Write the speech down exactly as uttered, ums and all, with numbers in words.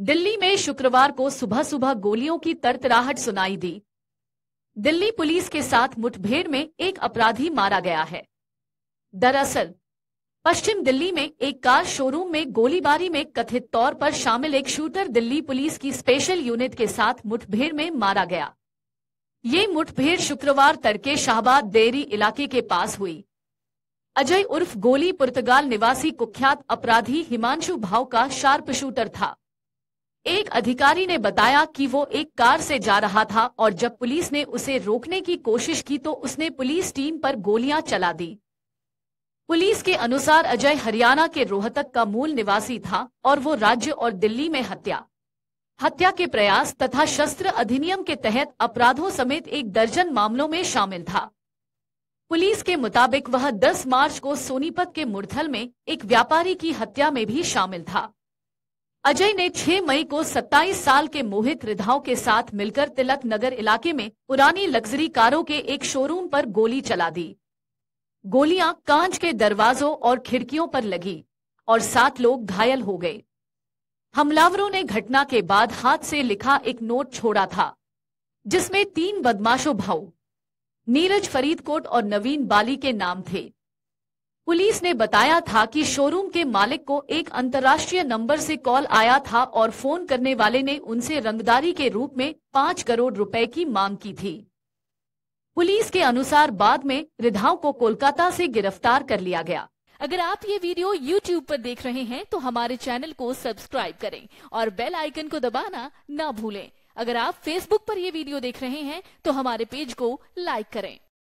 दिल्ली में शुक्रवार को सुबह सुबह गोलियों की तड़तड़ाहट सुनाई दी। दिल्ली पुलिस के साथ मुठभेड़ में एक अपराधी मारा गया है। दरअसल पश्चिम दिल्ली में एक कार शोरूम में गोलीबारी में कथित तौर पर शामिल एक शूटर दिल्ली पुलिस की स्पेशल यूनिट के साथ मुठभेड़ में मारा गया। ये मुठभेड़ शुक्रवार तड़के शाहबाद देरी इलाके के पास हुई। अजय उर्फ गोली पुर्तगाल निवासी कुख्यात अपराधी हिमांश भाव का शार्प शूटर था। एक अधिकारी ने बताया कि वो एक कार से जा रहा था और जब पुलिस ने उसे रोकने की कोशिश की तो उसने पुलिस टीम पर गोलियां चला दी। पुलिस के अनुसार अजय हरियाणा के रोहतक का मूल निवासी था और वो राज्य और दिल्ली में हत्या हत्या के प्रयास तथा शस्त्र अधिनियम के तहत अपराधों समेत एक दर्जन मामलों में शामिल था। पुलिस के मुताबिक वह दस मार्च को सोनीपत के मुरथल में एक व्यापारी की हत्या में भी शामिल था। अजय ने छह मई को सत्ताईस साल के मोहित रिधाव के साथ मिलकर तिलक नगर इलाके में पुरानी लग्जरी कारों के एक शोरूम पर गोली चला दी। गोलियां कांच के दरवाजों और खिड़कियों पर लगी और सात लोग घायल हो गए। हमलावरों ने घटना के बाद हाथ से लिखा एक नोट छोड़ा था जिसमें तीन बदमाशों भाऊ, नीरज फरीदकोट और नवीन बाली के नाम थे। पुलिस ने बताया था कि शोरूम के मालिक को एक अंतर्राष्ट्रीय नंबर से कॉल आया था और फोन करने वाले ने उनसे रंगदारी के रूप में पाँच करोड़ रुपए की मांग की थी। पुलिस के अनुसार बाद में रिधाव को कोलकाता से गिरफ्तार कर लिया गया। अगर आप ये वीडियो YouTube पर देख रहे हैं तो हमारे चैनल को सब्सक्राइब करें और बेल आइकन को दबाना ना भूलें। अगर आप Facebook पर ये वीडियो देख रहे हैं तो हमारे पेज को लाइक करें।